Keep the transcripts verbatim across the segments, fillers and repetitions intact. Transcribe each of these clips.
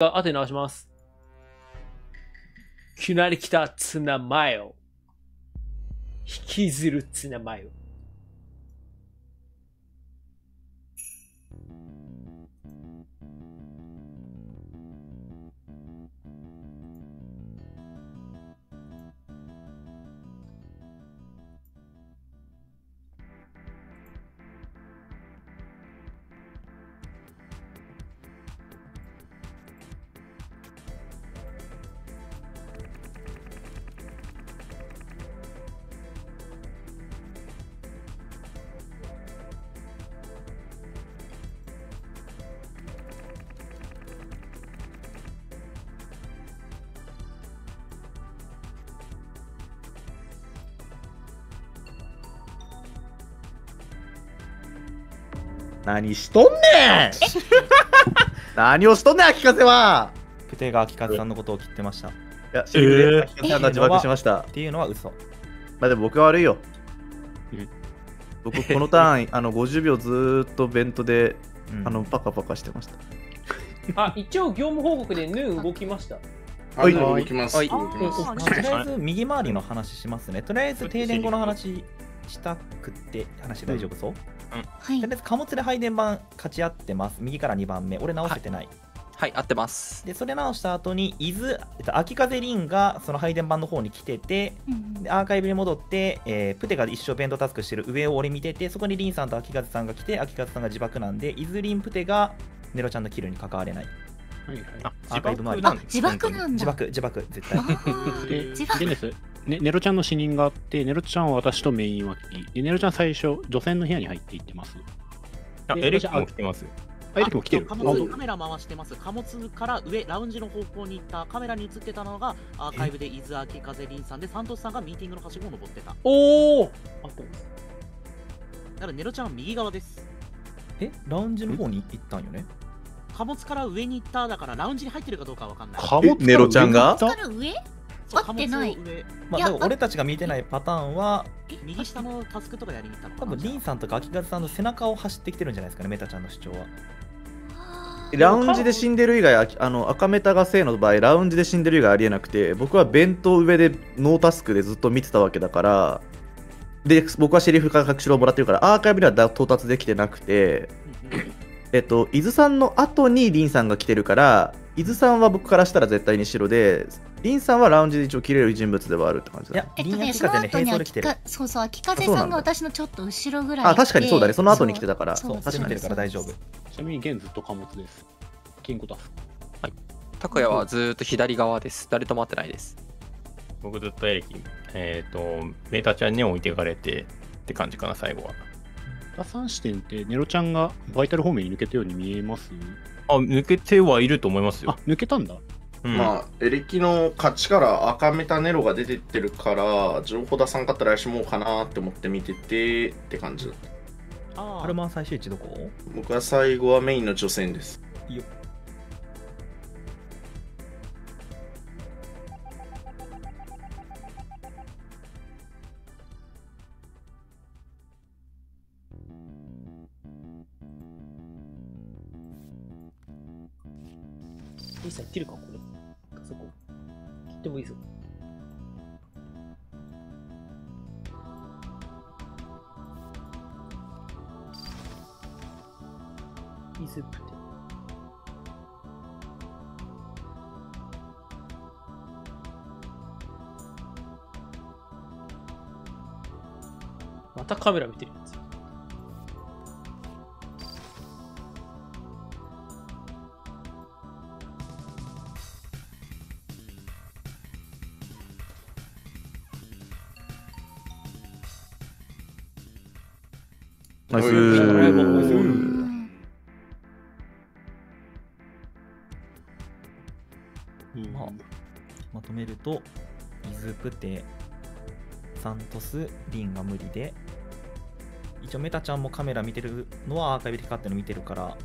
あとで直します。きなりきたツナマヨ。引きずるツナマヨ。何しとんねん何をしとんねん、秋風はプテが秋風さんのことを切ってました。いや、シルで秋風さんが自爆しました。っていうのは嘘。まあでも僕は悪いよ。僕、このターン、あのごじゅうびょうずーっとベントで、あのパカパカしてました。あ、一応業務報告でヌー動きました。はい、動きます。とりあえず右回りの話しますね。とりあえず停電後の話したくって話大丈夫そう？うん、はい、とりあえず貨物で配電盤勝ち合ってます。右からにばんめ、俺直せてない。はい、はい、合ってます。で、それ直した後に、伊豆、えっと、秋風凛がその配電盤の方に来てて、うん、でアーカイブに戻って、えー、プテが一生ベントタスクしてる上を俺見てて、そこに凛さんと秋風さんが来て、秋風さんが自爆なんで、伊豆凛プテがネロちゃんのキルに関われない。はいはい、あ、自爆もある。あ、自爆なんだ。自爆、自爆、絶対。で、自爆です。ね、ネロちゃんの死人があって、ネロちゃんは私とメイン脇で、ネロちゃん最初、除染の部屋に入っていってます。あ、エレキも来てます。エレキも来てる。貨物、カメラ回してます。貨物から上、ラウンジの方向に行った、カメラに映ってたのが、アーカイブで伊豆秋風凛さんで、サントスさんがミーティングのはしごを登ってた。おお。あ、そうです。だからネロちゃんは右側です。え、ラウンジの方に行ったんよね。貨物から上に行った、だからラウンジに入ってるかどうかわかんない。貨物から上に行った。ネロちゃんが。貨物から上？合ってない。まあ、俺たちが見てないパターンは、右下のタスクとかやりに行ったのかな。多分、リンさんとか秋風さんの背中を走ってきてるんじゃないですかね、メタちゃんの主張は。ラウンジで死んでる以外、あの赤メタが正の場合、ラウンジで死んでる以外ありえなくて、僕は弁当上でノータスクでずっと見てたわけだから、で、僕はシェリフから確証をもらってるから、アーカイブには到達できてなくて、えっと、伊豆さんの後にリンさんが来てるから、伊豆さんは僕からしたら絶対に白で、リンさんはラウンジで一応切れる人物ではあるって感じだね。えっとね、その後に秋風、そうそう、秋風さんが私のちょっと後ろぐらい。あ、確かにそうだね、その後に来てたから、そう、確かにから大丈夫。ちなみに現ずっと貨物です。金庫だ。はい。拓也はずっと左側です。誰とも会ってないです。僕ずっとエレキ、えっと、メータちゃんに置いていかれてって感じかな、最後は。打算視点ってネロちゃんがバイタル方面に抜けたように見えます？あ、抜けてはいると思いますよ。あ、抜けたんだ。うん、まあ、エレキの勝ちから赤メタネロが出てってるから、情報出さんかったら怪しもうかなって思って見ててって感じだった。ああ、アルマン最終位置どこ？僕は最後はメインの除染です。よっ。リンさん行ってるかこれ。そこ。切ってもいいぞ。いいスープって。またカメラ見てるやつ。ナイスー。まあ、まとめると、イズプテ、サントス、リンが無理で、一応メタちゃんもカメラ見てるのはアーカイブで光ってるの見てるから、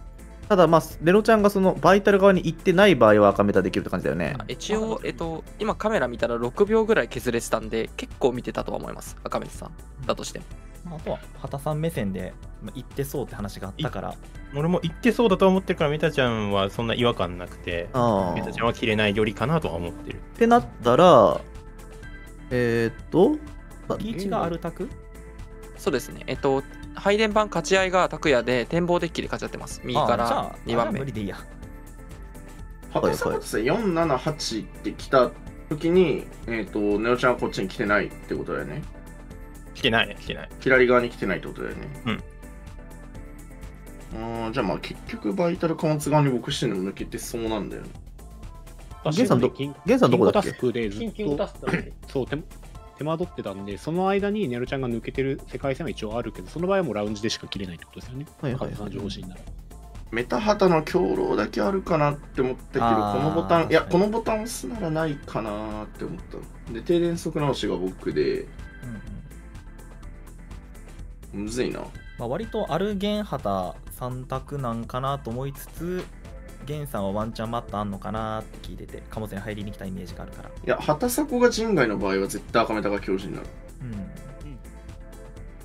ただまあ、ネロちゃんがそのバイタル側に行ってない場合は赤メタできるって感じだよね。一応、えっと、今カメラ見たらろくびょうぐらい削れてたんで、結構見てたとは思います、赤メタさんだとしても。まあ、あとは畑さん目線で行ってそうって話があったから、俺も行ってそうだと思ってるから、メタちゃんはそんな違和感なくて、メタちゃんは切れないよりかなとは思ってるってなったら、えー、っとリーチがあるタク、そうですね、えっと配電盤勝ち合いがタクヤで展望デッキで勝ち合ってます。右からにばんめ。無理でいいや。畑さんがですね、よんななはちって来た時に、えっとネオちゃんはこっちに来てないってことだよね。来てないね、来てない。左側に来てないってことだよね。うん。あ、じゃあまあ結局バイタル貨物側に僕してんのも抜けてそうなんだよね。ゲンさんどこだっけ？金金出すためにそう手間取ってたんで、その間にネロちゃんが抜けてる世界線は一応あるけど、その場合はもうラウンジでしか切れないってことですよね。はいはいはい。メタハタの強労だけあるかなって思ったけど、このボタン、いやこのボタン押すならないかなって思ったので、停電速直しが僕で、うん、むずいな。まあ割とあるゲンハタさん択なんかなと思いつつ、ゲンさんはワンチャンマットあんのかなって聞いてて、貨物に入りに来たイメージがあるから。いや、畑迫が陣外の場合は絶対赤メタが強陣になる。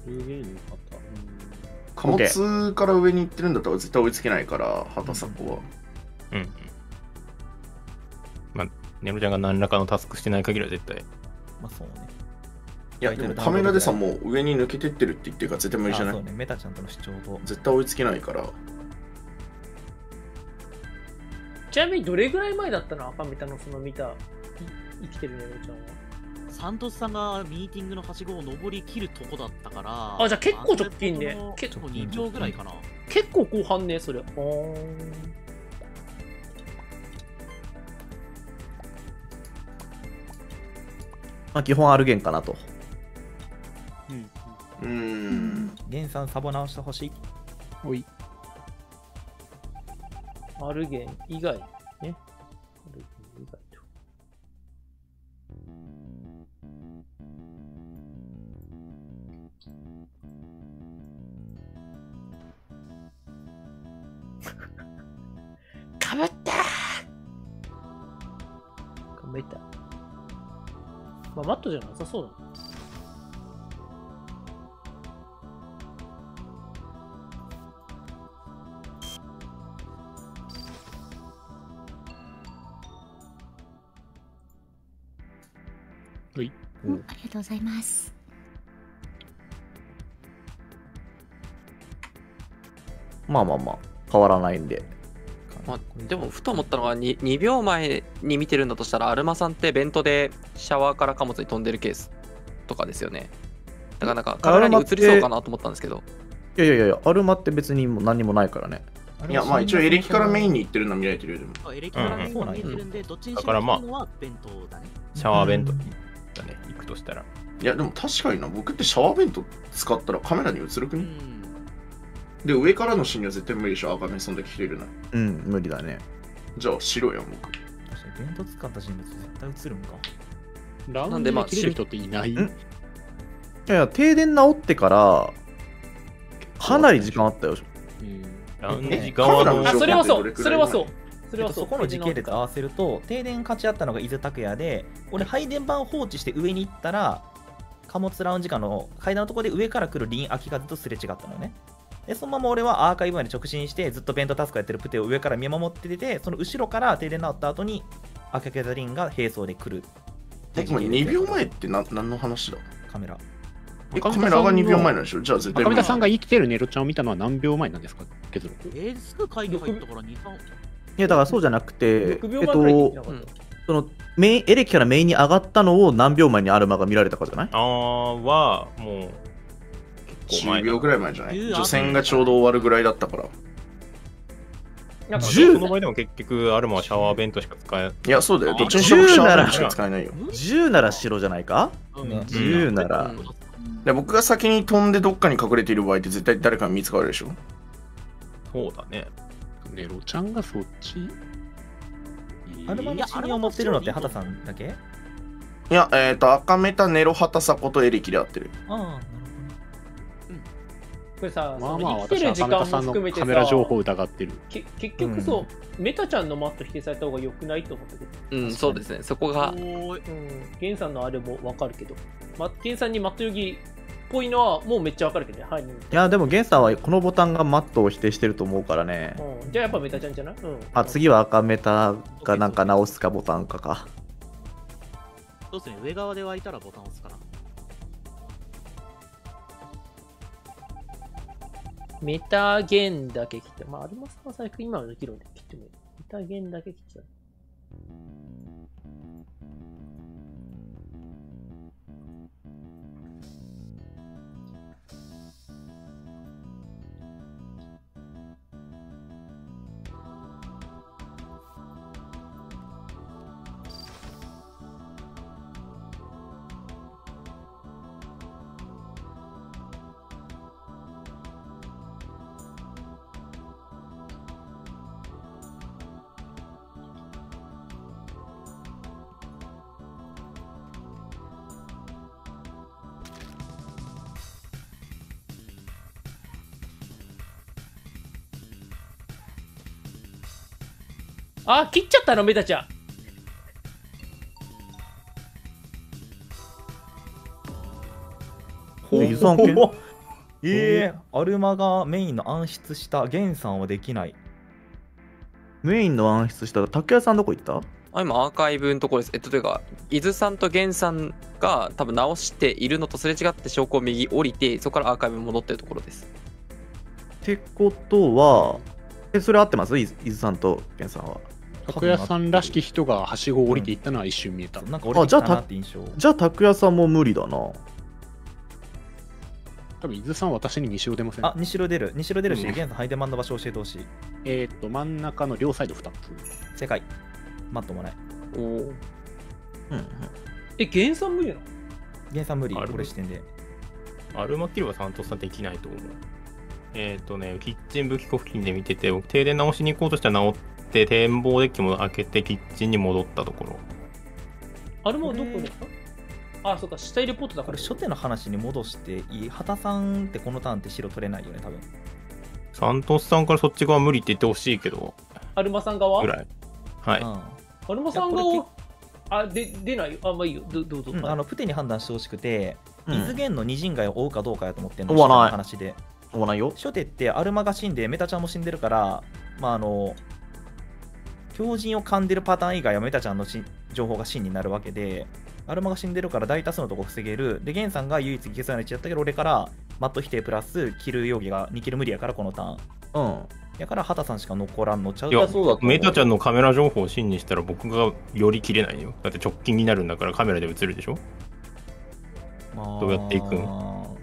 うん。うん。有限の方。貨物から上に行ってるんだったら絶対追いつけないから、畑迫は。うん、うん。まあ、ネロちゃんが何らかのタスクしてない限りは絶対。まあそうね。いや、でもカメラでさんも上に抜けてってるって言ってるから絶対無理じゃない？ああ、そうね、メタちゃんとの主張と。絶対追いつけないから。ちなみにどれぐらい前だったの、赤メタのその見た生きてるネロちゃんは。サントスさんがミーティングのはしごを登り切るとこだったから、あ、じゃあ結構直近で、ね、結構にびょうぐらいかな、結構後半ね、それ。ほー、まあ基本あるゲンかなと。うん、ゲンさんサボ直してほしい。おい、アルゲン以外ね。アルゲン以外と。かぶったー、かぶった。まあ、マットじゃなさそうだな。はい、うん、ありがとうございます。まあまあまあ変わらないんで。まあ、でもふと思ったのが 2, にびょうまえに見てるんだとしたら、アルマさんってベントでシャワーから貨物に飛んでるケースとかですよね。だからなんかカメラに映りそうかなと思ったんですけど。いやいやいや、アルマって別にも何もないからね。いやまあ一応エレキからメインに行ってるの見られてるよ。でもあ、エレキからメインに行ってるんで、どっちにしろ行くのは弁当だね。シャワー弁当。ね、行くとしたら、いやでも確かにな、僕ってシャワーベント使ったらカメラに映るくね、うん、で上からのシーンは絶対無理でしょ、赤目そんだけ切れるな。うん、無理だね。じゃあ白やん、僕。確かにベント使った人物絶対映るんか。なんでまあ切れる人っていない。いやいや、停電直ってからかなり時間あったよ。ラウンジ側の、あ、それはそう、それはそう、それはそこの時系列と合わせると、停電勝ち合ったのが伊豆拓也で、俺配電盤放置して上に行ったら貨物ラウンジ間の階段のところで上から来る林秋風とすれ違ったのよね。でそのまま俺はアーカイブまで直進して、ずっと弁当タスクやってるプテを上から見守ってて、その後ろから停電直った後に秋風林が並走で来る。でもにびょうまえって何の話だ。カメラ、カメラがにびょうまえなんでしょ。じゃあ絶対赤田さんが生きてるネロちゃんを見たのは何秒前なんですか、ケズル。えー、すぐ会議入ったからに、さん。いやだからそうじゃなくて、えっと、そのメインエレキからメインに上がったのを何秒前にアルマが見られたかじゃない？ああ、はもう結構前、じゅうびょうぐらい前じゃない？除染がちょうど終わるぐらいだったから。なんかその場合でも結局アルマはシャワー弁当しか使えない。いやそうだよ、どっちにしろシャワー弁当しか使えないよ。じゅうなら白じゃないか、じゅうなら。で僕が先に飛んでどっかに隠れている場合って絶対誰かに見つかるでしょ。そうだね、ネロちゃんがそっち。アルマのシニアを持ってるのってハタさんだけ？いや、えっと、赤メタ、ネロ、ハタサコとエリキで合ってる。ああ、なるほど。これさ、まあまあ、私は赤メタさんのカメラ情報を疑ってる。結局そう、メタちゃんのマット否定された方が良くないと思ったけど。うん、そうですね、そこが。ゲンさんのあれも分かるけど、ゲンさんにマットよぎぽいのはもうめっちゃ分かるけどね。はい、いやでもゲンさんはこのボタンがマットを否定してると思うからね、うん、じゃあやっぱメタちゃんじゃない、うん、あ次は赤メタかなんか直すかボタンかか。そうですね、上側で湧いたらボタン押すかな。メタゲンだけ切って、まあアルマスは最悪今はできるんで切ってもいい。メタゲンだけ切っちゃう。あ、切っちゃったのメタちゃん。ほうえー、アルマがメインの暗室したゲンさんはできない。メインの暗室したら竹谷さんどこ行った？あ、今アーカイブのところです。えっとというか伊豆さんとゲンさんが多分直しているのとすれ違って証拠を右降りて、そこからアーカイブに戻ってるところです。ってことはえ、それ合ってます？伊豆さんとゲンさんは。拓也さんらしき人がはしごを降りていったのは一瞬見えた。うん、なんか降りていったなって印象。じゃあ拓也さんも無理だな。多分伊豆さんは私に西を出ません。あ、西を出る。西を出るし、ゲンさん、ハイデマンの場所を教えてほしい。えっと、真ん中の両サイドふたつ。正解。マットもない。おお。うんうん。え、ゲンさん無理なの？ゲンさん無理。これ視点で。アルマキルはさんとさんできないと思う。えっとね、キッチン武器庫付近で見てて、僕停電直しに行こうとしたら直って展望デッキも開けてキッチンに戻ったところ。あれもどこですか？ああ、そうか、下入れポートだから。これ初手の話に戻していい？畑さんってこのターンって白取れないよね多分。サントスさんからそっち側無理って言ってほしいけど、アルマさん側ぐらい。はい、うん、アルマさん側あで出ないよ。あんまあ、いいよ、どうぞ。うん、あのプテに判断してほしくて、伊豆ゲンの二陣街を追うかどうかやと思ってんの。追わない話で追わないよ。初手ってアルマが死んでメタちゃんも死んでるから、まああの狂人を噛んでるパターン以外はメタちゃんの情報が真になるわけで、アルマが死んでるから大多数のとこ防げる。でゲンさんが唯一消せない位置だったけど、俺からマット否定プラスキル容疑がにキル無理やからこのターン、うん、やからハタさんしか残らんのちゃう。いやそうだ、メタちゃんのカメラ情報を真にしたら僕がより切れないよ。だって直近になるんだからカメラで映るでしょ。まあ、どうやっていくん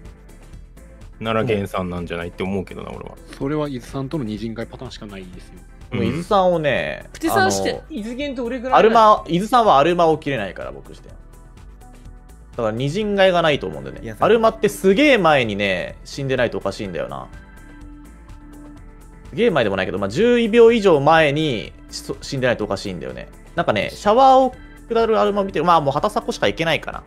ならゲンさんなんじゃないって思うけどな、俺は。それは伊豆さんとの二人会パターンしかないですよ。伊豆さんをね、プテさんして、伊豆ゲンと俺ぐらい。アルマ、伊豆さんはアルマを切れないから、僕して。だから二人会がないと思うんだよね。アルマってすげえ前にね、死んでないとおかしいんだよな。すげえ前でもないけど、まあ、じゅうにびょう以上前に死んでないとおかしいんだよね。なんかね、シャワーを下るアルマを見て、まあもう畑迫しかいけないかな。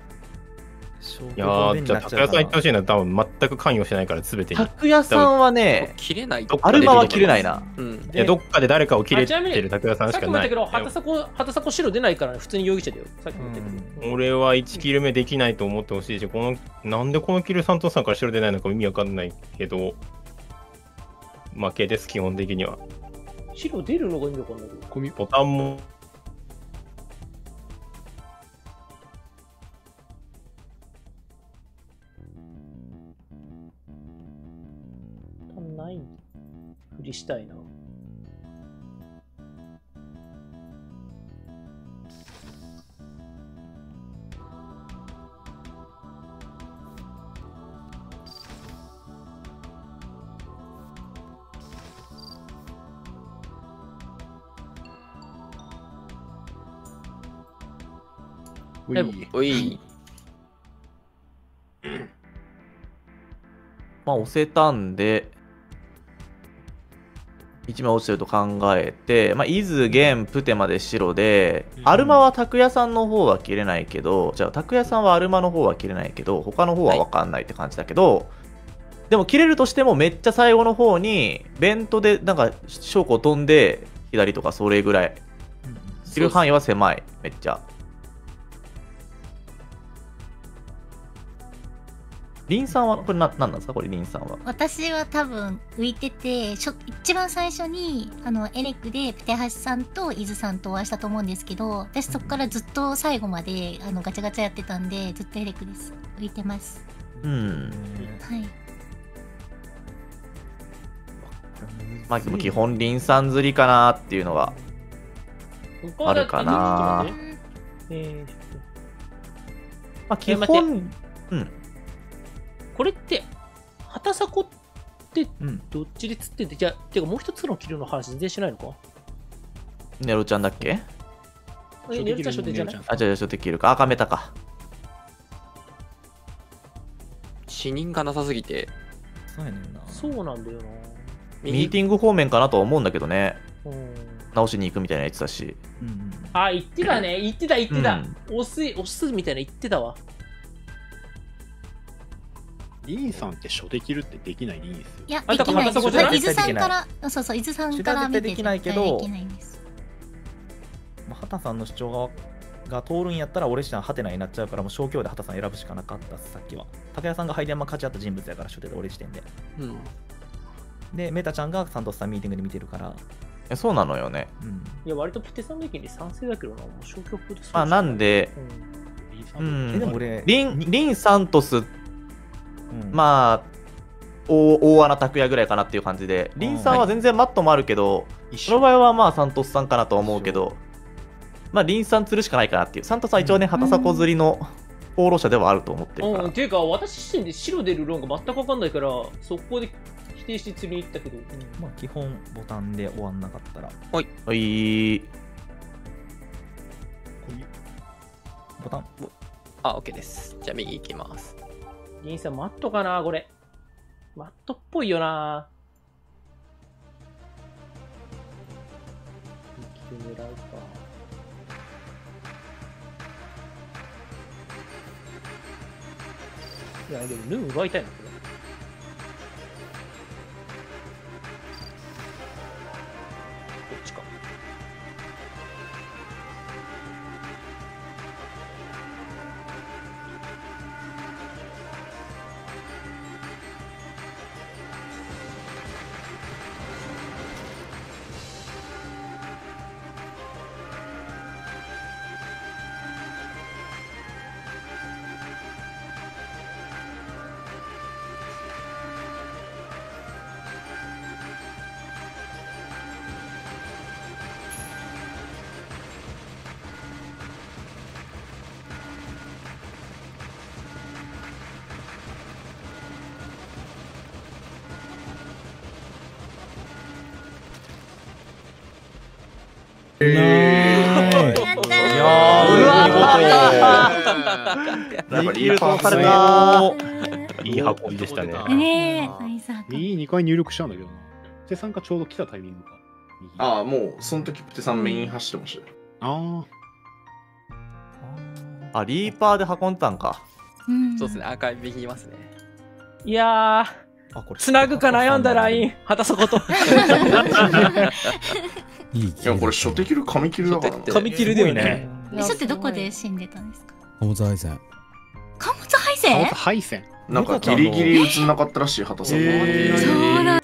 いやー、じゃあ拓也さん行ってほしいな。多分全く関与してないから全てに。拓也さんはね、切れない。アルマは切れないな。いや、どっかで誰かを切れてる拓也さんしかない。畑迫白出ないからね、普通に容疑者だよ。さっきも言ったけど、俺はいちキルめできないと思ってほしいし、このなんでこのキルさんとさんから白出ないのか意味わかんないけど、負けです基本的には。白出るのが意味わかんないけど。ボタンも。ないふりしたいな。おい。まあ押せたんで。一枚落ちてると考えて、まあ、伊豆、玄、プテまで白で、アルマは拓也さんの方は切れないけど、じゃあ拓也さんはアルマの方は切れないけど、他の方は分かんないって感じだけど、はい、でも切れるとしてもめっちゃ最後の方に、ベントでなんか証拠飛んで、左とかそれぐらい。切る範囲は狭い、めっちゃ。リンさんはこれ何なんですか、これリンさんは。私は多分浮いてて、しょ一番最初にあのエレクでプテハシさんと伊豆さんとお会いしたと思うんですけど、私そこからずっと最後まであのガチャガチャやってたんでずっとエレクです。浮いてます。うん、はい。まあでも基本リンさん釣りかなっていうのはあるかな。えーまあ基本、うん、これって畑迫ってどっちで釣ってて、うん、じゃあてかもう一つのキルの話全然しないのか。ネロちゃんだっけ。えネロちゃん初手じゃない。あじゃあ初手キルか。あカメタか。死人がなさすぎて。そうやねんな。そうなんだよな。ミーティング方面かなと思うんだけどね。うん、直しに行くみたいなやつだし。うんうんあ、言ってたね。言ってた、言ってた。おす、おすみたいな言ってたわ。リンさんって初手切るってできないでいいんですよ。いや、できないです。伊豆さんから、そうそう、伊豆さんから見てできないけど、畑さんの主張が通るんやったら、俺しかハテナになっちゃうから、もう消去で畑さん選ぶしかなかったっす、さっきは。竹谷さんがハイデンマ勝ち合った人物やから、初手で俺時点で。うん、で、メタちゃんがサントスさんミーティングで見てるから。そうなのよね。うん、いや割とプテさんの意見に賛成だけどな、もう消極です。まあなんで、うん、でも俺リンリンサントス、うん、まあ大大穴拓也ぐらいかなっていう感じで、リンさんは全然マットもあるけど、はい、その場合はまあサントスさんかなと思うけど、まあリンさん釣るしかないかなっていう。サントスは一応ね、うん、畑迫釣りの放浪者ではあると思ってるから。うん、っていうか私自身で白出る論が全く分かんないから、速攻で。否定して釣りに行ったけど、まあ基本ボタンで終わんなかったらはいはいボタンあオッケーです。じゃあ右行きます。リンさんマットかな。これマットっぽいよな。にキル狙うか。いやでもルー奪いたいな。いやー、いい運びでしたね。右にかい入力したんだけどな。プテさんがちょうど来たタイミングか。ああ、もうその時プテさんメイン走ってましたよ。ああ。あ、リーパーで運んだんか。そうですね、アーカイブ引きますね。いやー、つなぐか悩んだライン、果たすこと。いやこれ初手切る神切るだから神切るだよね。初手どこで死んでたんですか。貨物配線。貨物配線。貨物配線。なんかギリギリ映んなかったらしい畑さん。そうなんだ。